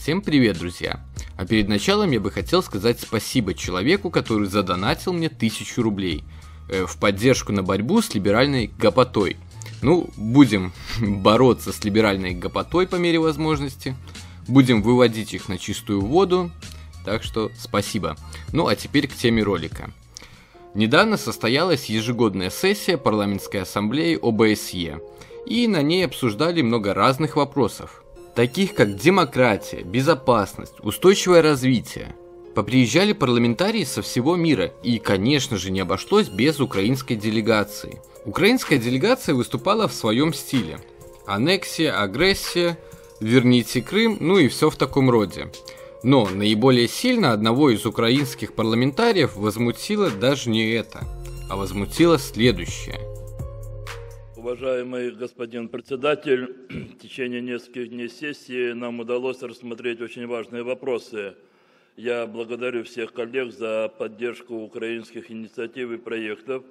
Всем привет, друзья! А перед началом я бы хотел сказать спасибо человеку, который задонатил мне 1000 рублей в поддержку на борьбу с либеральной гопотой. Ну, будем бороться с либеральной гопотой по мере возможности, будем выводить их на чистую воду, так что спасибо. Ну а теперь к теме ролика. Недавно состоялась ежегодная сессия парламентской ассамблеи ОБСЕ, и на ней обсуждали много разных вопросов, таких как демократия, безопасность, устойчивое развитие. Поприезжали парламентарии со всего мира, и, конечно же, не обошлось без украинской делегации. Украинская делегация выступала в своем стиле: аннексия, агрессия, верните Крым, ну и все в таком роде. Но наиболее сильно одного из украинских парламентариев возмутило даже не это, а возмутило следующее. Уважаемый господин председатель, в течение нескольких дней сессии нам удалось рассмотреть очень важные вопросы. Я благодарю всех коллег за поддержку украинских инициатив и проектов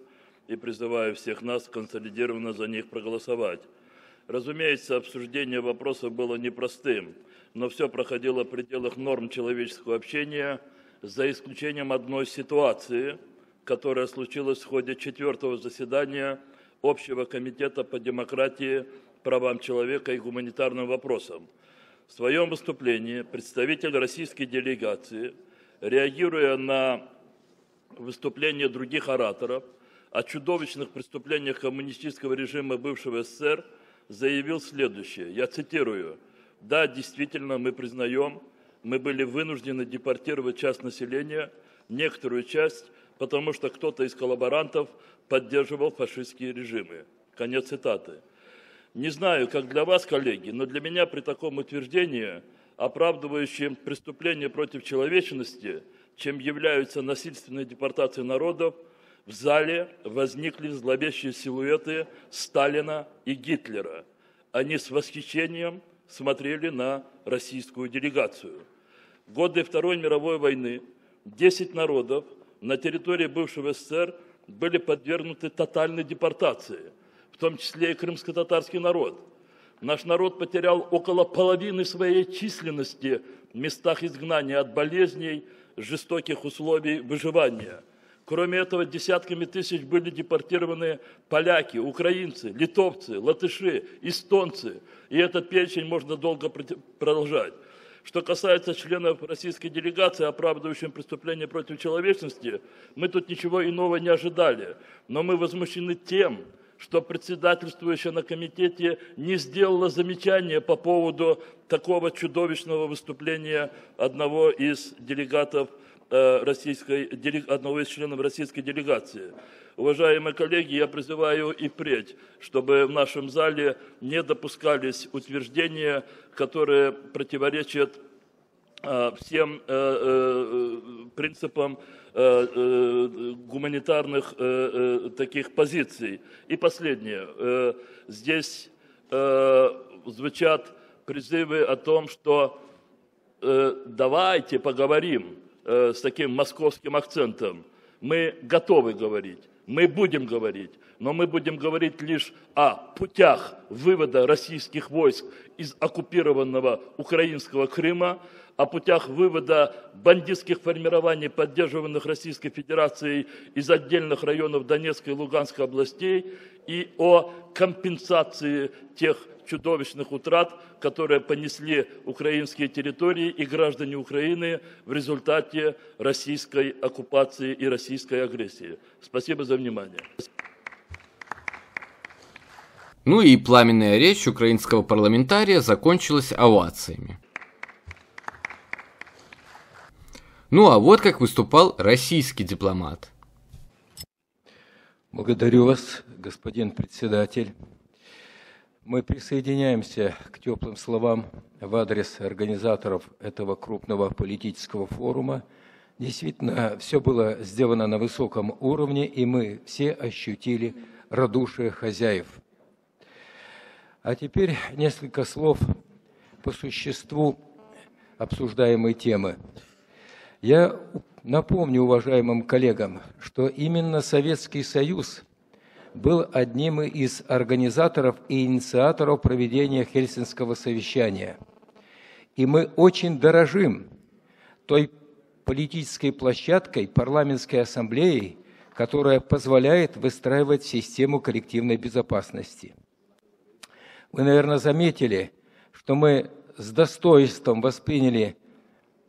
и призываю всех нас консолидированно за них проголосовать. Разумеется, обсуждение вопроса было непростым, но все проходило в пределах норм человеческого общения, за исключением одной ситуации, которая случилась в ходе 4-го заседания Общего комитета по демократии, правам человека и гуманитарным вопросам. В своем выступлении представитель российской делегации, реагируя на выступления других ораторов о чудовищных преступлениях коммунистического режима бывшего СССР, заявил следующее, я цитирую: «Да, действительно, мы признаем, мы были вынуждены депортировать часть населения, некоторую часть, потому что кто-то из коллаборантов поддерживал фашистские режимы». Конец цитаты. Не знаю, как для вас, коллеги, но для меня при таком утверждении, оправдывающем преступление против человечности, чем являются насильственные депортации народов, в зале возникли зловещие силуэты Сталина и Гитлера. Они с восхищением смотрели на российскую делегацию. В годы Второй мировой войны 10 народов на территории бывшего СССР были подвергнуты тотальной депортации, в том числе и крымско-татарский народ. Наш народ потерял около половины своей численности в местах изгнания от болезней, жестоких условий выживания. Кроме этого, десятками тысяч были депортированы поляки, украинцы, литовцы, латыши, эстонцы. И этот перечень можно долго продолжать. Что касается членов российской делегации, оправдывающих преступления против человечности, мы тут ничего иного не ожидали. Но мы возмущены тем, что председательствующая на комитете не сделала замечания по поводу такого чудовищного выступления одного из делегатов, одного из членов российской делегации. Уважаемые коллеги, я призываю и впредь, чтобы в нашем зале не допускались утверждения, которые противоречат всем принципам гуманитарных таких позиций. И последнее. Здесь звучат призывы о том, что давайте поговорим, с таким московским акцентом. Мы готовы говорить, мы будем говорить, но мы будем говорить лишь о путях вывода российских войск из оккупированного украинского Крыма, о путях вывода бандитских формирований, поддерживаемых Российской Федерацией из отдельных районов Донецкой и Луганской областей, и о компенсации тех чудовищных утрат, которые понесли украинские территории и граждане Украины в результате российской оккупации и российской агрессии. Спасибо за внимание. Ну и пламенная речь украинского парламентария закончилась овациями. Ну а вот как выступал российский дипломат. Благодарю вас, господин председатель. Мы присоединяемся к теплым словам в адрес организаторов этого крупного политического форума. Действительно, все было сделано на высоком уровне, и мы все ощутили радушие хозяев. А теперь несколько слов по существу обсуждаемой темы. Я напомню уважаемым коллегам, что именно Советский Союз был одним из организаторов и инициаторов проведения Хельсинского совещания. И мы очень дорожим той политической площадкой, парламентской ассамблеей, которая позволяет выстраивать систему коллективной безопасности. Вы, наверное, заметили, что мы с достоинством восприняли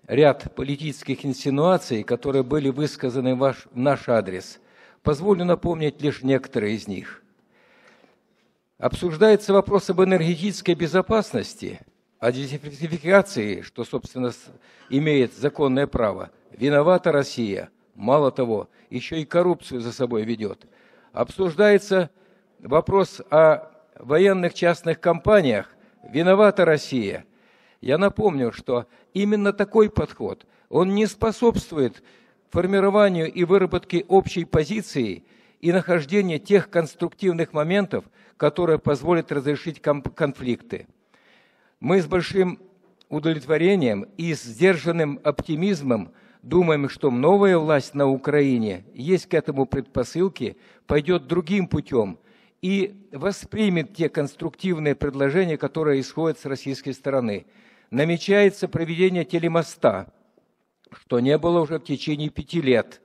ряд политических инсинуаций, которые были высказаны в наш адрес. Позволю напомнить лишь некоторые из них. Обсуждается вопрос об энергетической безопасности, о диверсификации, что, собственно, имеет законное право. Виновата Россия. Мало того, еще и коррупцию за собой ведет. Обсуждается вопрос о военных частных компаниях. Виновата Россия. Я напомню, что именно такой подход, он не способствует формированию и выработке общей позиции и нахождению тех конструктивных моментов, которые позволят разрешить конфликты. Мы с большим удовлетворением и сдержанным оптимизмом думаем, что новая власть на Украине, есть к этому предпосылки, пойдет другим путем и воспримет те конструктивные предложения, которые исходят с российской стороны. Намечается проведение телемоста, что не было уже в течение 5 лет.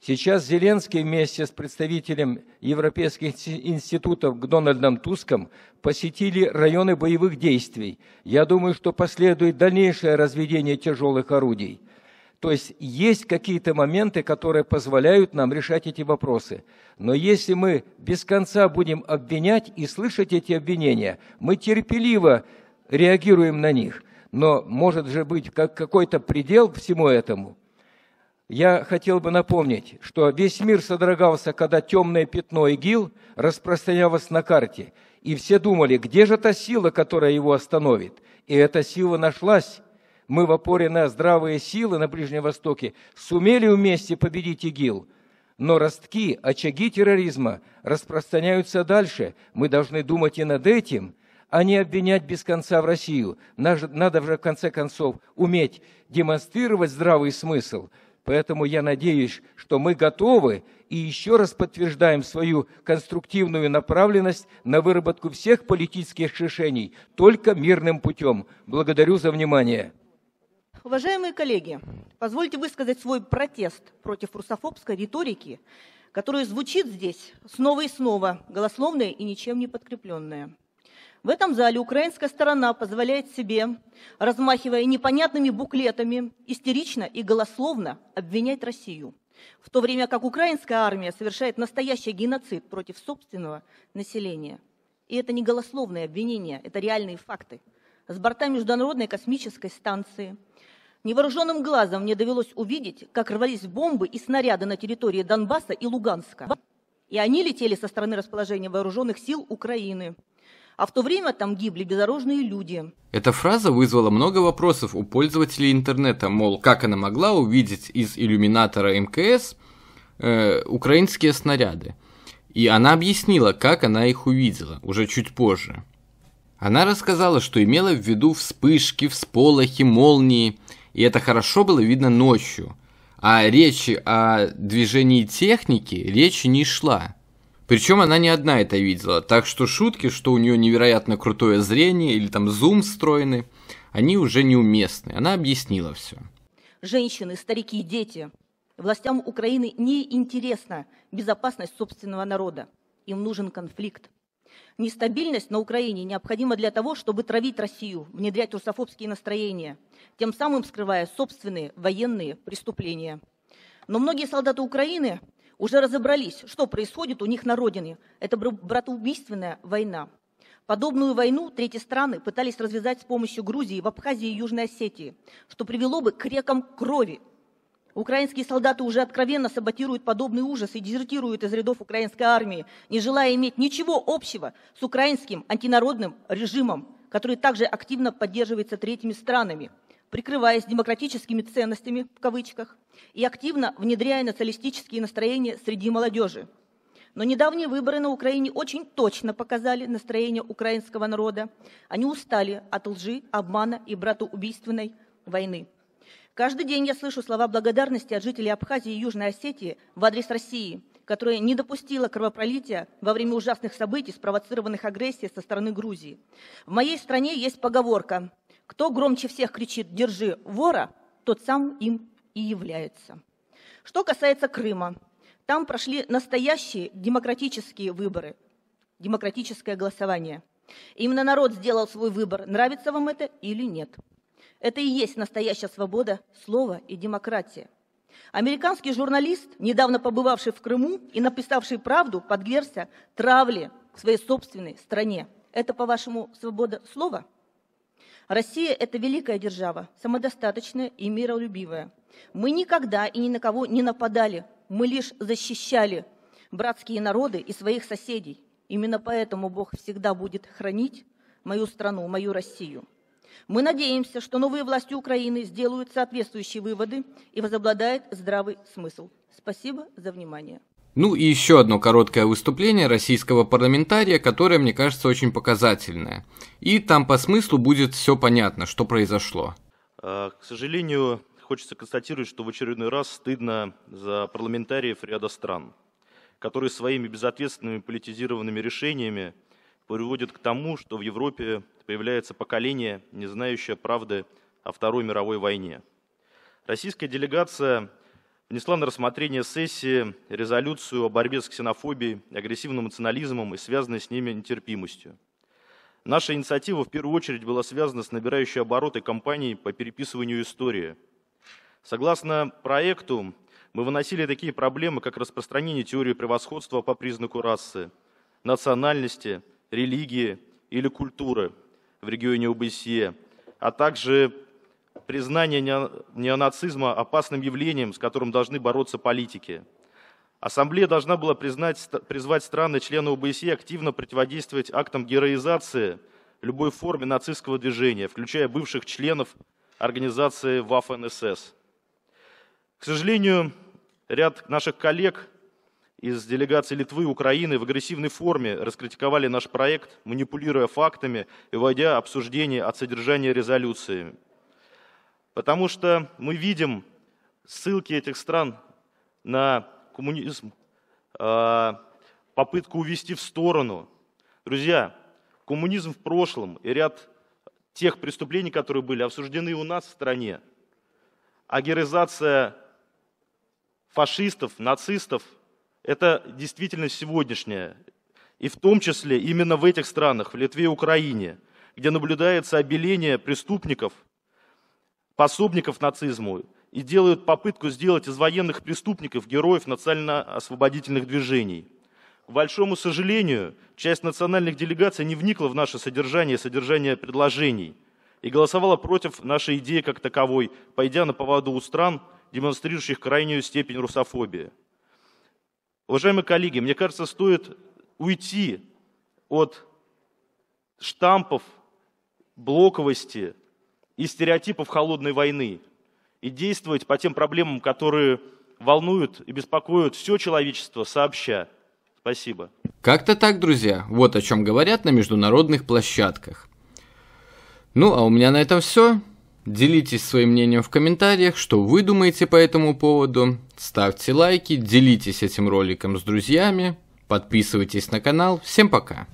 Сейчас Зеленский вместе с представителем европейских институтов Дональдом Туском посетили районы боевых действий. Я думаю, что последует дальнейшее разведение тяжелых орудий. То есть есть какие-то моменты, которые позволяют нам решать эти вопросы. Но если мы без конца будем обвинять и слышать эти обвинения, мы терпеливо реагируем на них. Но может же быть какой-то предел всему этому. Я хотел бы напомнить, что весь мир содрогался, когда темное пятно ИГИЛ распространялось на карте. И все думали, где же та сила, которая его остановит? И эта сила нашлась. Мы в опоре на здравые силы на Ближнем Востоке сумели вместе победить ИГИЛ. Но ростки, очаги терроризма распространяются дальше. Мы должны думать и над этим, а не обвинять без конца в Россию. Надо же, в конце концов, уметь демонстрировать здравый смысл. Поэтому я надеюсь, что мы готовы и еще раз подтверждаем свою конструктивную направленность на выработку всех политических решений только мирным путем. Благодарю за внимание. Уважаемые коллеги, позвольте высказать свой протест против русофобской риторики, которая звучит здесь снова и снова, голословная и ничем не подкрепленная. В этом зале украинская сторона позволяет себе, размахивая непонятными буклетами, истерично и голословно обвинять Россию, в то время как украинская армия совершает настоящий геноцид против собственного населения. И это не голословные обвинения, это реальные факты. С борта Международной космической станции невооруженным глазом мне довелось увидеть, как рвались бомбы и снаряды на территории Донбасса и Луганска. И они летели со стороны расположения вооруженных сил Украины. А в то время там гибли безоружные люди. Эта фраза вызвала много вопросов у пользователей интернета. Мол, как она могла увидеть из иллюминатора МКС украинские снаряды? И она объяснила, как она их увидела, уже чуть позже. Она рассказала, что имела в виду вспышки, всполохи, молнии. И это хорошо было видно ночью. А речи о движении техники речи не шла. Причем она не одна это видела. Так что шутки, что у нее невероятно крутое зрение или там зум встроенный, они уже неуместны. Она объяснила все. Женщины, старики, дети. Властям Украины неинтересна безопасность собственного народа. Им нужен конфликт. Нестабильность на Украине необходима для того, чтобы травить Россию, внедрять русофобские настроения, тем самым скрывая собственные военные преступления. Но многие солдаты Украины уже разобрались, что происходит у них на родине. Это братоубийственная война. Подобную войну третьи страны пытались развязать с помощью Грузии, в Абхазии и Южной Осетии, что привело бы к рекам крови. Украинские солдаты уже откровенно саботируют подобный ужас и дезертируют из рядов украинской армии, не желая иметь ничего общего с украинским антинародным режимом, который также активно поддерживается третьими странами, прикрываясь демократическими ценностями, в кавычках, и активно внедряя националистические настроения среди молодежи. Но недавние выборы на Украине очень точно показали настроение украинского народа. Они устали от лжи, обмана и братоубийственной войны. Каждый день я слышу слова благодарности от жителей Абхазии и Южной Осетии в адрес России, которая не допустила кровопролития во время ужасных событий, спровоцированных агрессией со стороны Грузии. В моей стране есть поговорка Кто громче всех кричит «Держи вора», тот сам им и является. Что касается Крыма, там прошли настоящие демократические выборы, демократическое голосование. Именно народ сделал свой выбор, нравится вам это или нет. Это и есть настоящая свобода слова и демократия. Американский журналист, недавно побывавший в Крыму и написавший правду, подвергся травле в своей собственной стране. Это, по-вашему, свобода слова? Россия – это великая держава, самодостаточная и миролюбивая. Мы никогда и ни на кого не нападали, мы лишь защищали братские народы и своих соседей. Именно поэтому Бог всегда будет хранить мою страну, мою Россию. Мы надеемся, что новые власти Украины сделают соответствующие выводы и возобладает здравый смысл. Спасибо за внимание. Ну и еще одно короткое выступление российского парламентария, которое, мне кажется, очень показательное. И там по смыслу будет все понятно, что произошло. К сожалению, хочется констатировать, что в очередной раз стыдно за парламентариев ряда стран, которые своими безответственными политизированными решениями приводят к тому, что в Европе появляется поколение, не знающее правды о Второй мировой войне. Российская делегация внесла на рассмотрение сессии резолюцию о борьбе с ксенофобией, агрессивным национализмом и связанной с ними нетерпимостью. Наша инициатива в первую очередь была связана с набирающей обороты кампанией по переписыванию истории. Согласно проекту, мы выносили такие проблемы, как распространение теории превосходства по признаку расы, национальности, религии или культуры в регионе ОБСЕ, а также признание неонацизма опасным явлением, с которым должны бороться политики. Ассамблея должна была призвать страны-члены ОБСЕ активно противодействовать актам героизации любой форме нацистского движения, включая бывших членов организации ВАФНСС. К сожалению, ряд наших коллег из делегаций Литвы и Украины в агрессивной форме раскритиковали наш проект, манипулируя фактами и вводя обсуждение от содержания резолюции. Потому что мы видим ссылки этих стран на коммунизм, попытку увести в сторону. Друзья, коммунизм в прошлом и ряд тех преступлений, которые были осуждены у нас в стране, а героизация фашистов, нацистов, это действительность сегодняшняя, и в том числе именно в этих странах, в Литве и Украине, где наблюдается обеление преступников, пособников нацизму, и делают попытку сделать из военных преступников героев национально-освободительных движений. К большому сожалению, часть национальных делегаций не вникла в наше содержание предложений и голосовала против нашей идеи как таковой, пойдя на поводу у стран, демонстрирующих крайнюю степень русофобии. Уважаемые коллеги, мне кажется, стоит уйти от штампов, блоковости и стереотипов холодной войны и действовать по тем проблемам, которые волнуют и беспокоят все человечество сообща. Спасибо. Как-то так, друзья. Вот о чем говорят на международных площадках. Ну, а у меня на этом все. Делитесь своим мнением в комментариях, что вы думаете по этому поводу. Ставьте лайки, делитесь этим роликом с друзьями, подписывайтесь на канал. Всем пока!